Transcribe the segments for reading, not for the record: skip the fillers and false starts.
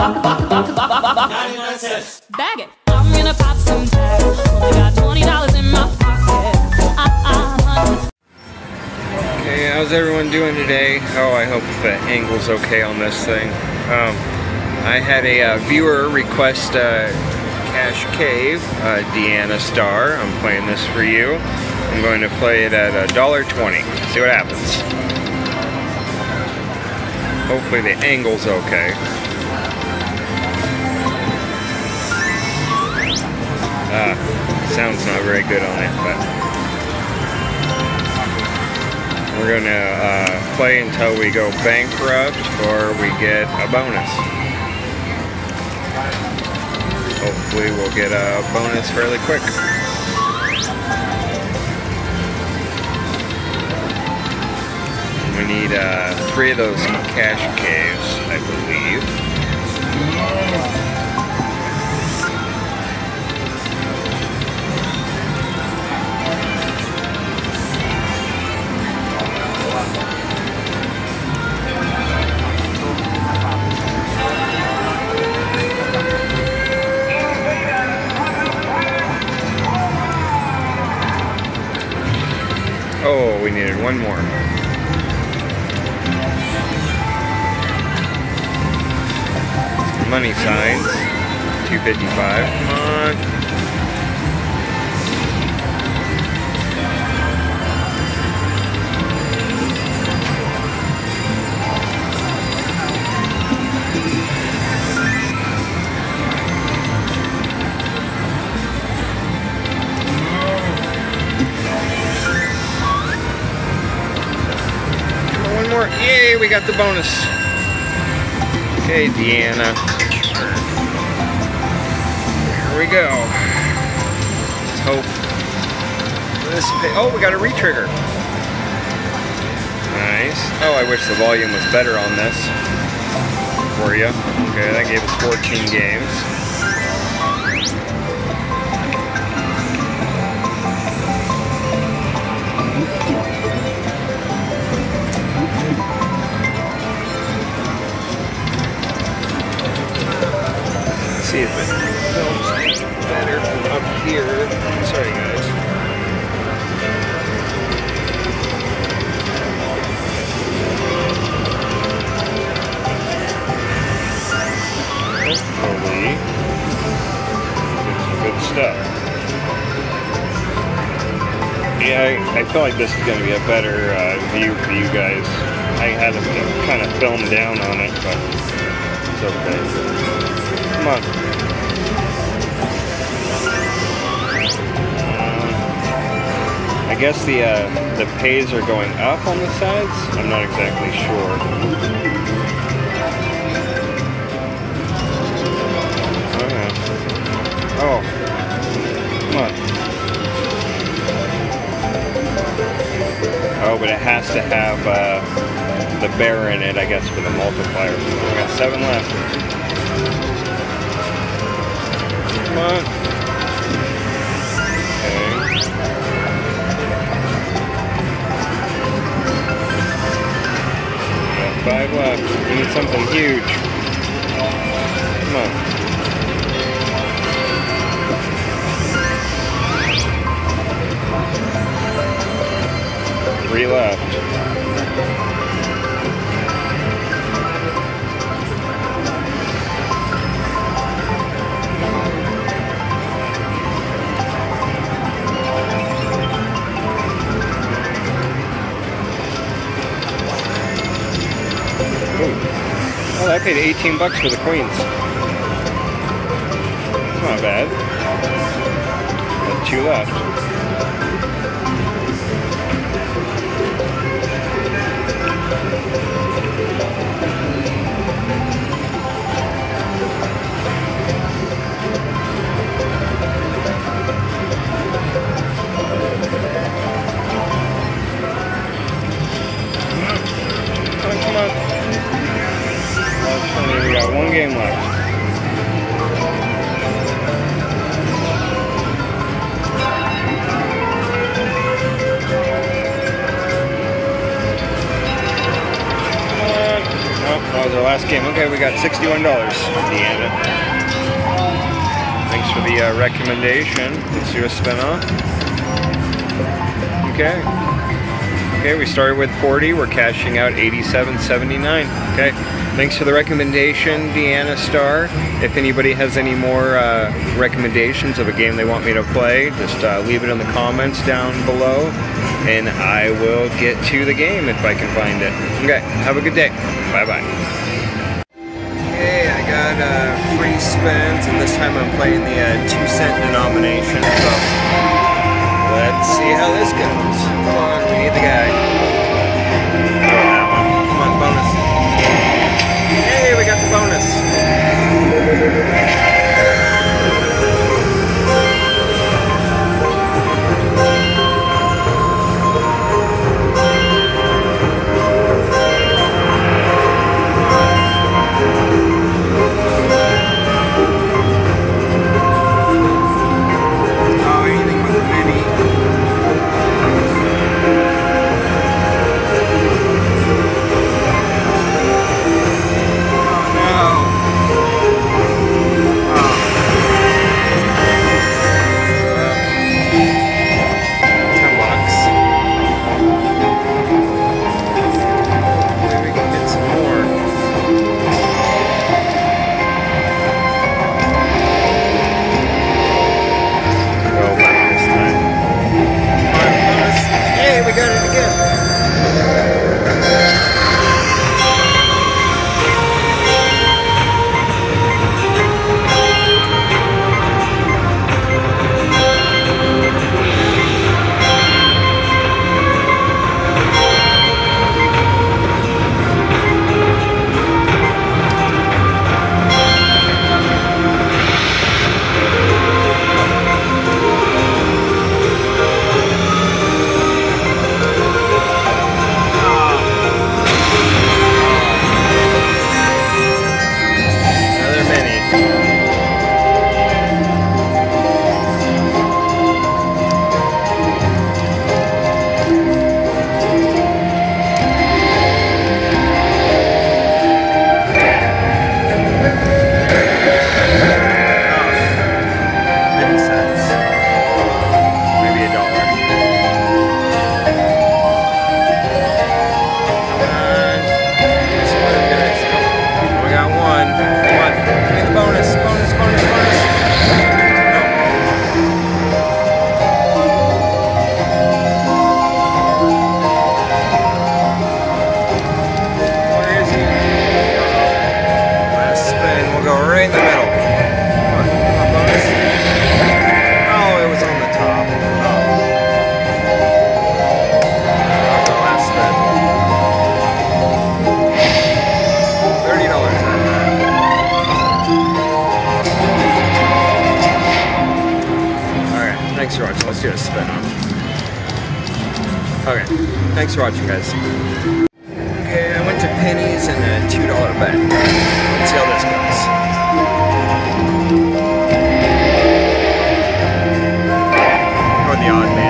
Bag it. I'm gonna pop some tags. Only got $20 in my pocket. Hey, how's everyone doing today? Oh, I hope the angle's okay on this thing. I had a viewer request Cash Cave, Deanna Star. I'm playing this for you. I'm going to play it at $1.20. See what happens. Hopefully the angle's okay. Sound's not very good on it, but we're gonna play until we go bankrupt or we get a bonus. Hopefully we'll get a bonus fairly quick. We need 3 of those Cash Caves, I believe. Oh, we needed one more. Money signs, 255. Come on. Come on, one more. Yay, we got the bonus. Okay, Deanna. We go. Let's hope this. Oh, we got a retrigger. Nice. Oh, I wish the volume was better on this for you. Okay, that gave us 14 games. Let's see if it films better from up here. Sorry guys. Hopefully, it's some good stuff. Yeah, I feel like this is going to be a better view for you guys. I had it kind of filmed down on it, but it's okay. Come on. I guess the pays are going up on the sides. I'm not exactly sure. Oh, yeah. Oh. Come on. Oh, but it has to have the bear in it, I guess, for the multiplier. We got 7 left. Come on. Okay. Five left. We need something huge. Come on. Three left. I paid 18 bucks for the queens. That's not bad. Got 2 left. last game. Okay, we got $61, Deanna. Thanks for the recommendation. Let's do a spin-off. Okay. Okay, we started with 40. We're cashing out 87.79. Okay. Thanks for the recommendation, Deanna Star. If anybody has any more recommendations of a game they want me to play, just leave it in the comments down below, and I will get to the game if I can find it. Okay, have a good day. Bye-bye. Okay, I got three spins, and this time I'm playing the 2-cent denomination. So let's see how this goes. Come on, we need the guy. Thanks for watching. Let's do a spin-off. Okay, thanks for watching, guys. Okay, I went to pennies and a $2 bet. Let's see how this goes. Or the odd man.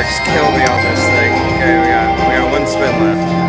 6 kill me on this thing. Okay, we got one spin left.